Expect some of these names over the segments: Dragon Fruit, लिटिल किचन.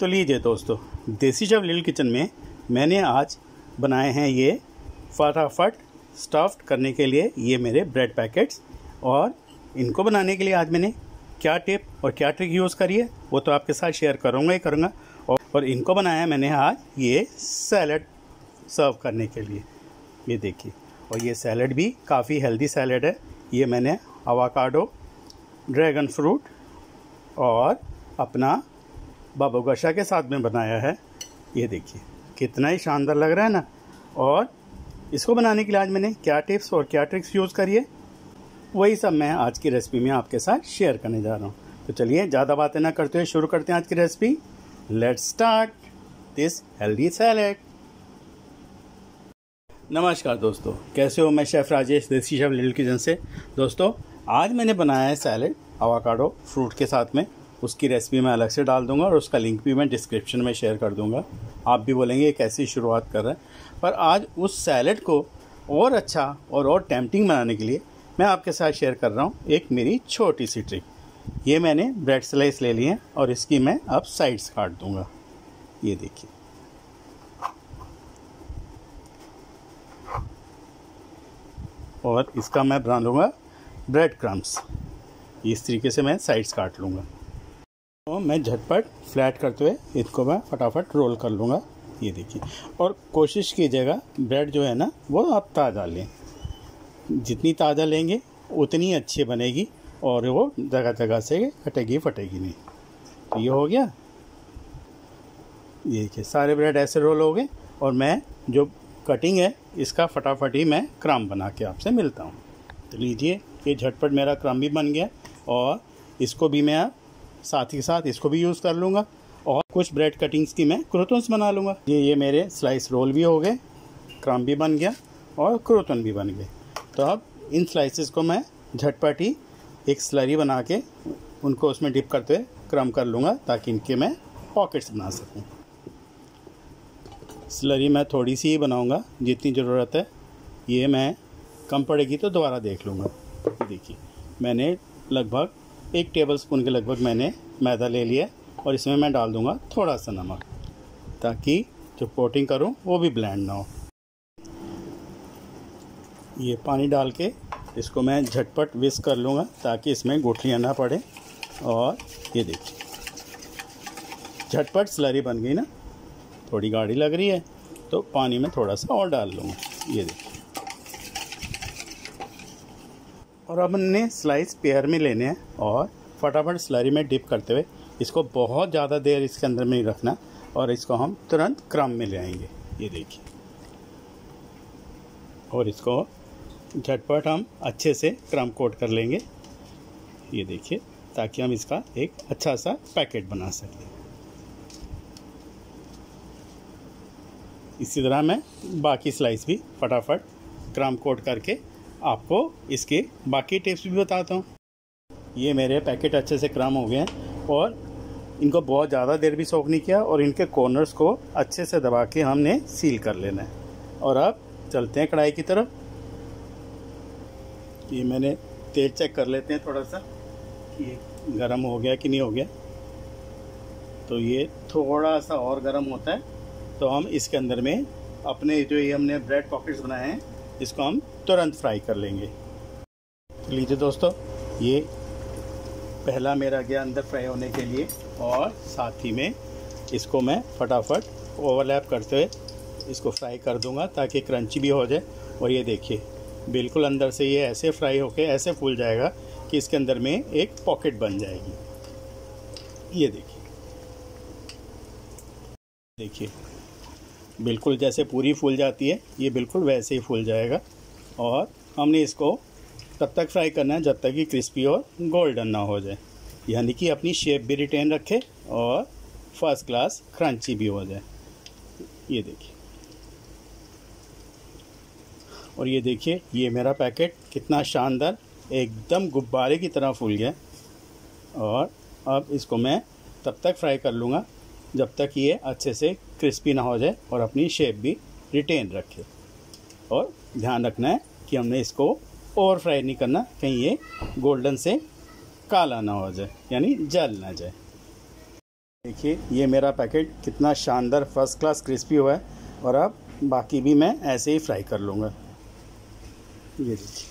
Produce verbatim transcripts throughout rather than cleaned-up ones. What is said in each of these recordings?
तो लीजिए दोस्तों, देसी चव लिटिल किचन में मैंने आज बनाए हैं ये फटाफट स्टफ़्ड करने के लिए ये मेरे ब्रेड पैकेट्स। और इनको बनाने के लिए आज मैंने क्या टिप और क्या ट्रिक यूज़ करी है वो तो आपके साथ शेयर करूँगा ही करूँगा। और इनको बनाया है मैंने आज ये सैलड सर्व करने के लिए, ये देखिए। और ये सैलड भी काफ़ी हेल्दी सैलड है। ये मैंने अवाकाडो, ड्रैगन फ्रूट और अपना बाबू गशा के साथ में बनाया है। ये देखिए कितना ही शानदार लग रहा है ना। और इसको बनाने के लिए आज मैंने क्या टिप्स और क्या ट्रिक्स यूज़ करी है वही सब मैं आज की रेसिपी में आपके साथ शेयर करने जा रहा हूँ। तो चलिए ज़्यादा बातें ना करते हुए शुरू करते हैं आज की recipe. Let's start this healthy salad. नमस्कार दोस्तों, कैसे हो? मैं शेफ़ राजेश, देसी चव लिटिल किचन से। दोस्तों आज मैंने बनाया है सैलेड अवाकाडो फ्रूट के साथ में। उसकी रेसिपी मैं अलग से डाल दूंगा और उसका लिंक भी मैं डिस्क्रिप्शन में शेयर कर दूंगा। आप भी बोलेंगे कैसी शुरुआत कर रहे हैं, पर आज उस सैलेड को और अच्छा और और टेम्पटिंग बनाने के लिए मैं आपके साथ शेयर कर रहा हूँ एक मेरी छोटी सी ट्रिक। ये मैंने ब्रेड स्लाइस ले ली है और इसकी मैं अब साइड्स काट दूँगा। ये देखिए, और इसका मैं बना लूँगा ब्रेड क्रम्स। इस तरीके से मैं साइड्स काट लूँगा। तो मैं झटपट फ्लैट करते हुए इसको मैं फटाफट रोल कर लूँगा। ये देखिए, और कोशिश कीजिएगा ब्रेड जो है ना वो आप ताज़ा लें। जितनी ताज़ा लेंगे उतनी अच्छी बनेगी और वो जगह जगह से हटेगी फटेगी नहीं। तो ये हो गया, ये देखिए सारे ब्रेड ऐसे रोल हो गए। और मैं जो कटिंग है इसका फटाफट ही मैं क्रम्ब बना के आपसे मिलता हूँ। तो लीजिए ये झटपट मेरा क्रम्ब भी बन गया और इसको भी मैं साथ ही साथ इसको भी यूज़ कर लूँगा और कुछ ब्रेड कटिंग्स की मैं क्रोटन्स बना लूँगा। ये ये मेरे स्लाइस रोल भी हो गए, क्रम्ब भी बन गया और क्रोटन भी बन गए। तो अब इन स्लाइसेस को मैं झटपट ही एक स्लरी बना के उनको उसमें डिप करते हुए क्रम्ब कर लूँगा ताकि इनके मैं पॉकेट्स बना सकूँ। स्लरी मैं थोड़ी सी ही बनाऊँगा जितनी ज़रूरत है। ये मैं कम पड़ेगी तो दोबारा देख लूँगा। देखिए मैंने लगभग एक टेबल स्पून के लगभग मैंने मैदा ले लिया और इसमें मैं डाल दूंगा थोड़ा सा नमक ताकि जो कोटिंग करूं वो भी ब्लेंड ना हो। ये पानी डाल के इसको मैं झटपट विस्क कर लूँगा ताकि इसमें गुठलियाँ ना पड़े। और ये देखिए झटपट स्लरी बन गई ना, थोड़ी गाढ़ी लग रही है तो पानी में थोड़ा सा और डाल लूँगा। ये देखिए, और अब हमने स्लाइस पेयर में लेने हैं और फटाफट स्लरी में डिप करते हुए इसको बहुत ज़्यादा देर इसके अंदर में नहीं रखना और इसको हम तुरंत क्रम्ब में ले आएंगे। ये देखिए, और इसको झटपट हम अच्छे से क्रम्ब कोट कर लेंगे। ये देखिए, ताकि हम इसका एक अच्छा सा पैकेट बना सकें। इसी तरह मैं बाकी स्लाइस भी फटाफट क्रम्ब कोट करके आपको इसके बाकी टिप्स भी बताता हूँ। ये मेरे पैकेट अच्छे से क्रम्ब हो गए हैं और इनको बहुत ज़्यादा देर भी सोख नहीं किया और इनके कॉर्नर्स को अच्छे से दबा के हमने सील कर लेना है। और अब चलते हैं कढ़ाई की तरफ। ये मैंने तेल चेक कर लेते हैं थोड़ा सा कि गर्म हो गया कि नहीं हो गया। तो ये थोड़ा सा और गर्म होता है तो हम इसके अंदर में अपने जो ये हमने ब्रेड पॉकेट्स बनाए हैं इसको हम तुरंत फ्राई कर लेंगे। लीजिए दोस्तों, ये पहला मेरा गया अंदर फ्राई होने के लिए और साथ ही में इसको मैं फटाफट ओवरलैप करते हुए इसको फ्राई कर दूंगा ताकि क्रंची भी हो जाए। और ये देखिए बिल्कुल अंदर से ये ऐसे फ्राई होके ऐसे फूल जाएगा कि इसके अंदर में एक पॉकेट बन जाएगी। ये देखिए देखिए बिल्कुल जैसे पूरी फूल जाती है ये बिल्कुल वैसे ही फूल जाएगा। और हमने इसको तब तक फ्राई करना है जब तक कि क्रिस्पी और गोल्डन ना हो जाए, यानी कि अपनी शेप भी रिटेन रखे और फर्स्ट क्लास क्रंची भी हो जाए। ये देखिए, और ये देखिए ये मेरा पैकेट कितना शानदार एकदम गुब्बारे की तरह फूल गया। और अब इसको मैं तब तक फ्राई कर लूँगा जब तक ये अच्छे से क्रिस्पी ना हो जाए और अपनी शेप भी रिटेन रखे। और ध्यान रखना है कि हमने इसको ओवर फ्राई नहीं करना, कहीं ये गोल्डन से काला ना हो जाए यानी जल ना जाए। देखिए ये मेरा पैकेट कितना शानदार फर्स्ट क्लास क्रिस्पी हुआ है। और अब बाकी भी मैं ऐसे ही फ्राई कर लूँगा। ये देखिए,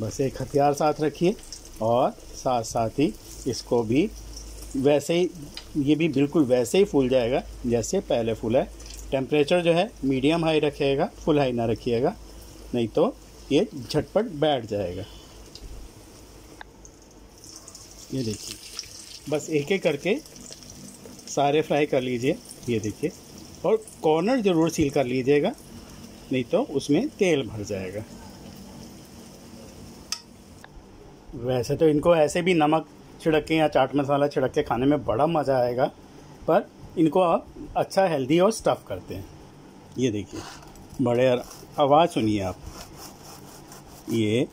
बस एक हथियार साथ रखिए और साथ साथ ही इसको भी वैसे ही, ये भी बिल्कुल वैसे ही फूल जाएगा जैसे पहले फूला है। टेम्परेचर जो है मीडियम हाई रखिएगा, फुल हाई ना रखिएगा, नहीं तो ये झटपट बैठ जाएगा। ये देखिए, बस एक एक करके सारे फ्राई कर लीजिए। ये देखिए, और कॉर्नर ज़रूर सील कर लीजिएगा, नहीं तो उसमें तेल भर जाएगा। वैसे तो इनको ऐसे भी नमक छिड़क के या चाट मसाला छिड़क के खाने में बड़ा मज़ा आएगा, पर इनको आप अच्छा हेल्दी और स्टफ़ करते हैं। ये देखिए, बड़े आवाज़ सुनिए आप, ये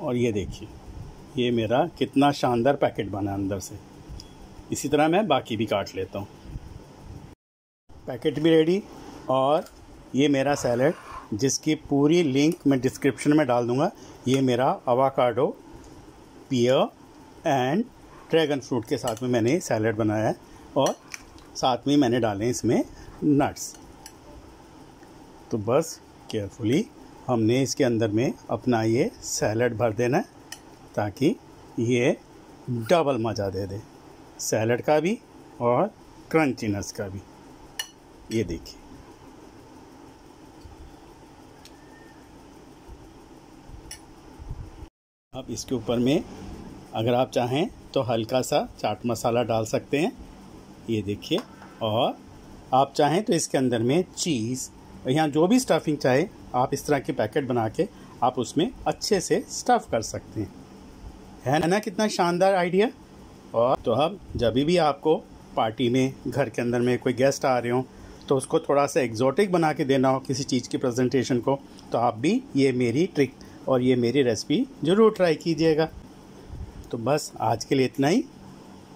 और ये देखिए, ये मेरा कितना शानदार पैकेट बना अंदर से। इसी तरह मैं बाकी भी काट लेता हूँ। पैकेट भी रेडी। और ये मेरा सैलेड, जिसकी पूरी लिंक मैं डिस्क्रिप्शन में डाल दूँगा। ये मेरा avocado, pear and dragon fruit के साथ में मैंने सैलेड बनाया है, और साथ में मैंने डाले इसमें नट्स। तो बस केयरफुली हमने इसके अंदर में अपना ये सैलेड भर देना है, ताकि ये डबल मज़ा दे दे, सैलेड का भी और क्रंचीनेस का भी। ये देखिए, अब इसके ऊपर में अगर आप चाहें तो हल्का सा चाट मसाला डाल सकते हैं। ये देखिए, और आप चाहें तो इसके अंदर में चीज़, यहाँ जो भी स्टफिंग चाहे आप इस तरह के पैकेट बना के आप उसमें अच्छे से स्टफ़ कर सकते हैं। है ना कितना शानदार आइडिया। और तो अब जब भी आपको पार्टी में, घर के अंदर में कोई गेस्ट आ रहे हो तो उसको थोड़ा सा एग्जॉटिक बना के देना हो किसी चीज़ की प्रेजेंटेशन को, तो आप भी ये मेरी ट्रिक और ये मेरी रेसिपी ज़रूर ट्राई कीजिएगा। तो बस आज के लिए इतना ही।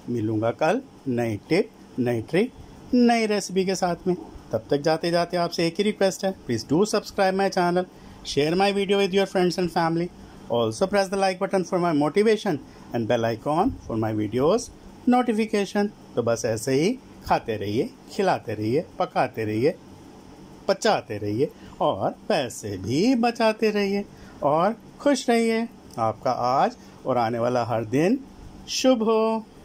मिलूँगा कल नई टिप, नई ट्रिक, नई रेसिपी के साथ में। तब तक जाते जाते आपसे एक ही रिक्वेस्ट है, please do subscribe my channel, share my video with your friends and family, also press the like button for my motivation and bell icon for my videos notification. तो बस ऐसे ही खाते रहिए, खिलाते रहिए, पकाते रहिए, बचाते रहिए, और पैसे भी बचाते रहिए, और खुश रहिए। आपका आज और आने वाला हर दिन शुभ हो।